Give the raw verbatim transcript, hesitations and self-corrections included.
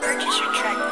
Purchase your track.